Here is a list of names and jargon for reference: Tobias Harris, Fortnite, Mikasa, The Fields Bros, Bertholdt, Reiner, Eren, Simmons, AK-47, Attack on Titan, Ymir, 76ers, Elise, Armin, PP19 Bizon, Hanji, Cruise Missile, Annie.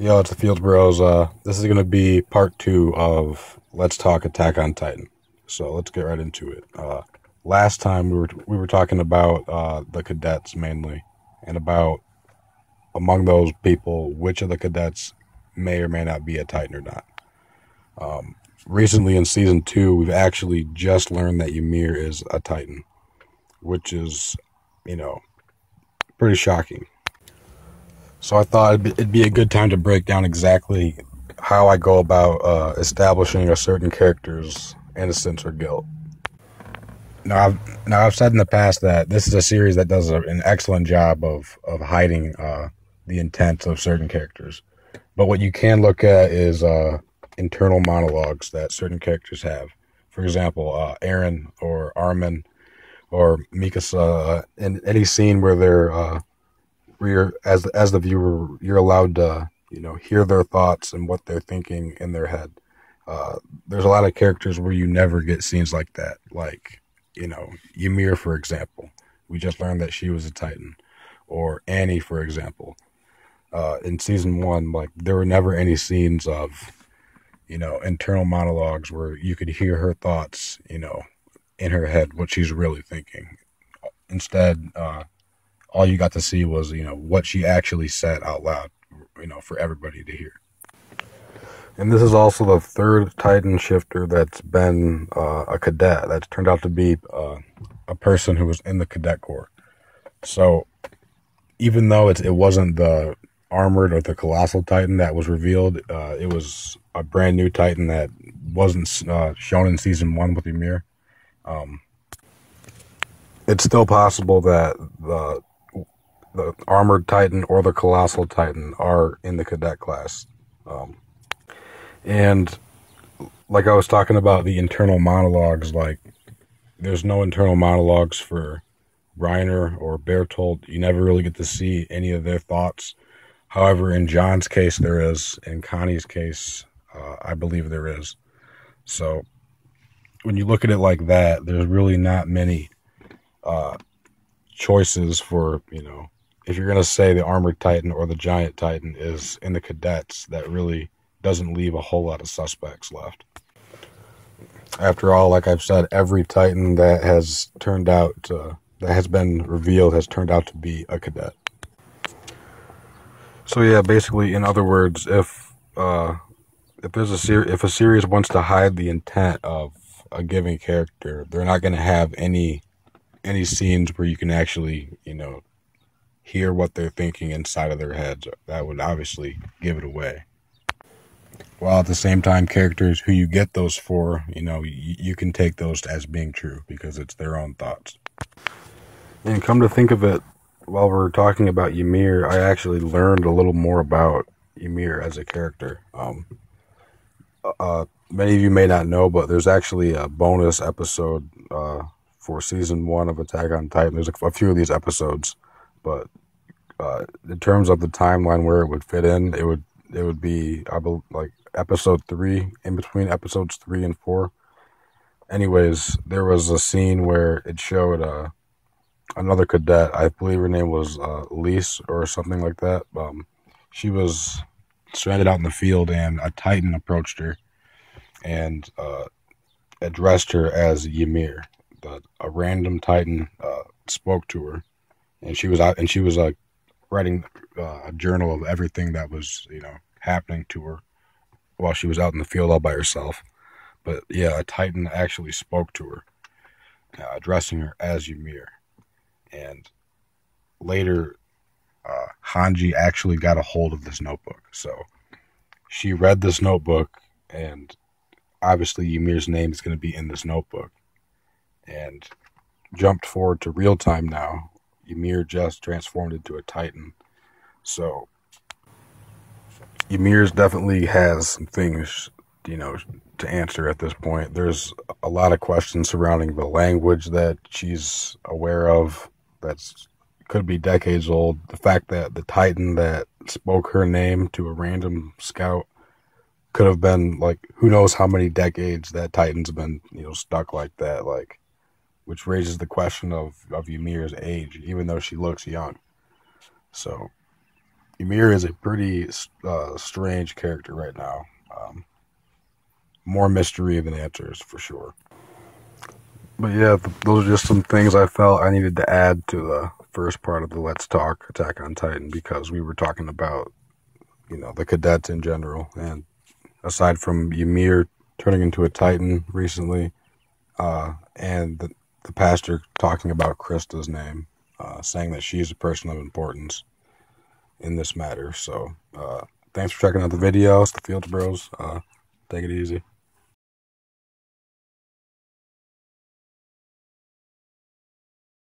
Yo, it's the Fields Bros. This is going to be part two of Let's Talk Attack on Titan. So let's get right into it. Last time we were talking about the cadets mainly, and about among those people, which of the cadets may or may not be a Titan or not. Recently in season two, we've actually just learned that Ymir is a Titan, which is, you know, pretty shocking. So I thought it'd be a good time to break down exactly how I go about establishing a certain character's innocence or guilt. Now I've said in the past that this is a series that does an excellent job of hiding the intents of certain characters. But what you can look at is internal monologues that certain characters have. For example, Eren or Armin or Mikasa, in any scene where they're... as the viewer, you're allowed to, you know, hear their thoughts and what they're thinking in their head. There's a lot of characters where you never get scenes like that. Like, you know, Ymir, for example. We just learned that she was a Titan. Or Annie, for example. In season one, like, there were never any scenes of, you know, internal monologues where you could hear her thoughts, you know, in her head, what she's really thinking. Instead, all you got to see was, you know, what she actually said out loud, you know, for everybody to hear. And this is also the third Titan shifter that's been a cadet, that's turned out to be a person who was in the cadet corps. So even though it wasn't the armored or the colossal Titan that was revealed, it was a brand new Titan that wasn't shown in season one with Ymir. It's still possible that the armored Titan or the colossal Titan are in the cadet class. And like I was talking about the internal monologues, like there's no internal monologues for Reiner or Bertholdt. You never really get to see any of their thoughts. However, in John's case, there is. In Connie's case, I believe there is. So when you look at it like that, there's really not many choices for, you know, if you're gonna say the armored Titan or the giant Titan is in the cadets, that really doesn't leave a whole lot of suspects left. After all, like I've said, every Titan that has turned out that has been revealed has turned out to be a cadet. So yeah, basically, in other words, if a series wants to hide the intent of a given character, they're not gonna have any scenes where you can actually, you know, hear what they're thinking inside of their heads. That would obviously give it away. While at the same time, characters who you get those for, you know, you can take those as being true because it's their own thoughts. And come to think of it, while we're talking about Ymir, I actually learned a little more about Ymir as a character. Many of you may not know, but there's actually a bonus episode for season one of Attack on Titan. There's a few of these episodes, but in terms of the timeline where it would fit in, it would be, I believe, like episode 3, in between episodes 3 and 4. Anyways, there was a scene where it showed another cadet. I believe her name was Elise or something like that. She was stranded out in the field, and a Titan approached her and addressed her as Ymir. But a random Titan spoke to her, and she was like writing a journal of everything that was, you know, happening to her while she was out in the field all by herself. But yeah, a Titan actually spoke to her, addressing her as Ymir. And later, Hanji actually got a hold of this notebook. So she read this notebook, and obviously Ymir's name is going to be in this notebook. And jumped forward to real time now, Ymir just transformed into a Titan. So Ymir's definitely has some things, you know, to answer at this point. There's a lot of questions surrounding the language that she's aware of that's could be decades old. The fact that the Titan that spoke her name to a random scout could have been, like, who knows how many decades that Titan's been, you know, stuck like that, like, which raises the question of Ymir's age, even though she looks young. So Ymir is a pretty strange character right now. More mystery than answers, for sure. But yeah, those are just some things I felt I needed to add to the first part of the Let's Talk Attack on Titan, because we were talking about, you know, the cadets in general, and aside from Ymir turning into a Titan recently, and the pastor talking about Krista's name, saying that she's a person of importance in this matter. So, thanks for checking out the videos, The Fields Bros. Take it easy.